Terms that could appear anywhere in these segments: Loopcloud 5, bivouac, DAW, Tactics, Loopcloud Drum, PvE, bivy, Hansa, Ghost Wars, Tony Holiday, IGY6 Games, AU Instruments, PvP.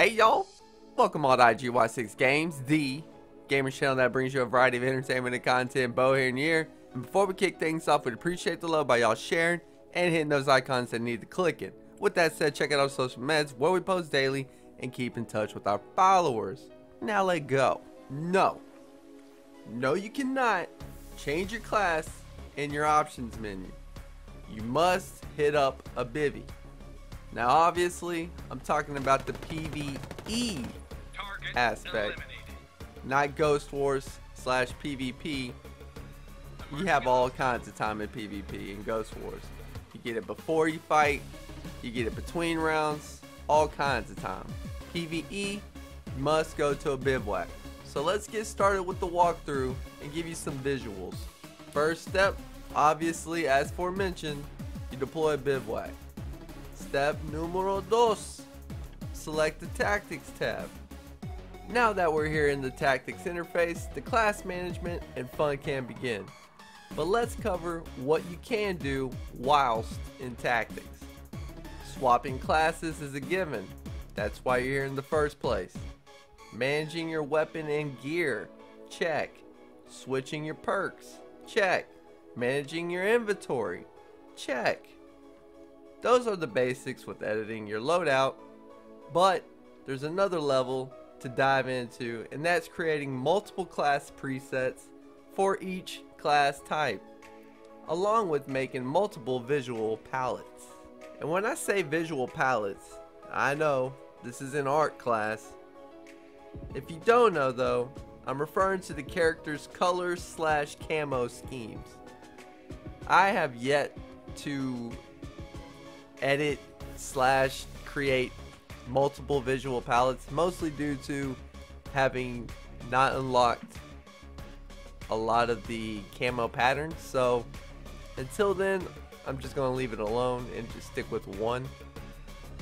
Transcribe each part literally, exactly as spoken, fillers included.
Hey y'all, welcome all to I G Y six Games, the gamer channel that brings you a variety of entertainment and content both here and here. And before we kick things off, we'd appreciate the love by y'all sharing and hitting those icons that need to click it. With that said, check out our social meds where we post daily and keep in touch with our followers. Now let go. No. No, you cannot change your class in your options menu. You must hit up a bivy. Now obviously, I'm talking about the PvE target aspect, eliminated. Not Ghost Wars slash PvP. You have all kinds of time in PvP and Ghost Wars. You get it before you fight, you get it between rounds, all kinds of time. PvE must go to a bivouac. So let's get started with the walkthrough and give you some visuals. First step, obviously as aforementioned, you deploy a bivouac. Step numero dos, select the Tactics tab. Now that we're here in the Tactics interface, the class management and fun can begin. But let's cover what you can do whilst in Tactics. Swapping classes is a given. That's why you're here in the first place. Managing your weapon and gear, check. Switching your perks, check. Managing your inventory, check. Those are the basics with editing your loadout, but there's another level to dive into, and that's creating multiple class presets for each class type, along with making multiple visual palettes. And when I say visual palettes, I know this is an art class. If you don't know though, I'm referring to the character's colors slash camo schemes. I have yet to edit slash create multiple visual palettes, mostly due to having not unlocked a lot of the camo patterns. So until then, I'm just gonna leave it alone and just stick with one.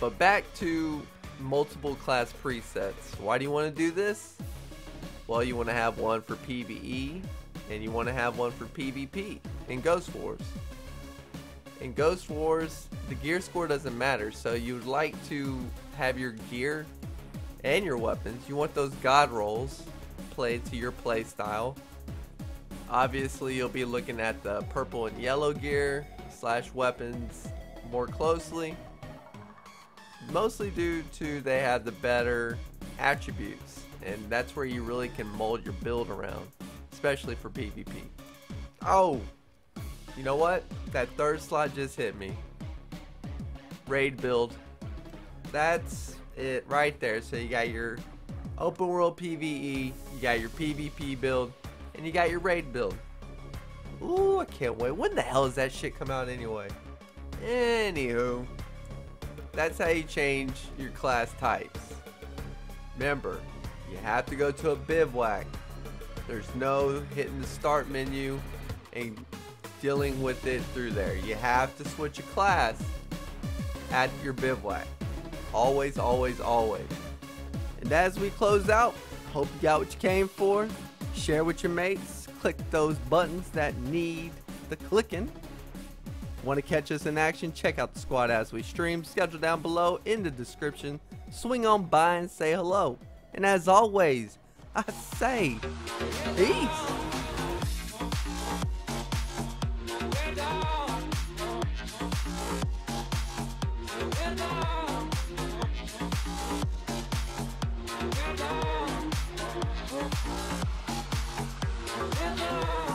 But back to multiple class presets. Why do you want to do this? Well, you want to have one for PvE and you want to have one for PvP in Ghost Wars. In Ghost Wars, the gear score doesn't matter, so you'd like to have your gear and your weapons. You want those god rolls played to your play style. Obviously, you'll be looking at the purple and yellow gear slash weapons more closely, mostly due to they have the better attributes, and that's where you really can mold your build around, especially for PvP. Oh! You know what? That third slot just hit me. Raid build. That's it right there. So you got your open world PvE, you got your PvP build, and you got your raid build. Ooh, I can't wait. When the hell does that shit come out anyway? Anywho, that's how you change your class types. Remember, you have to go to a bivouac. There's no hitting the start menu and dealing with it through there. You have to switch a class at your bivouac. Always, always, always. And as we close out, hope you got what you came for. Share with your mates. Click those buttons that need the clicking. Want to catch us in action? Check out the squad as we stream. Schedule down below in the description. Swing on by and say hello. And as always, I say peace. Yeah.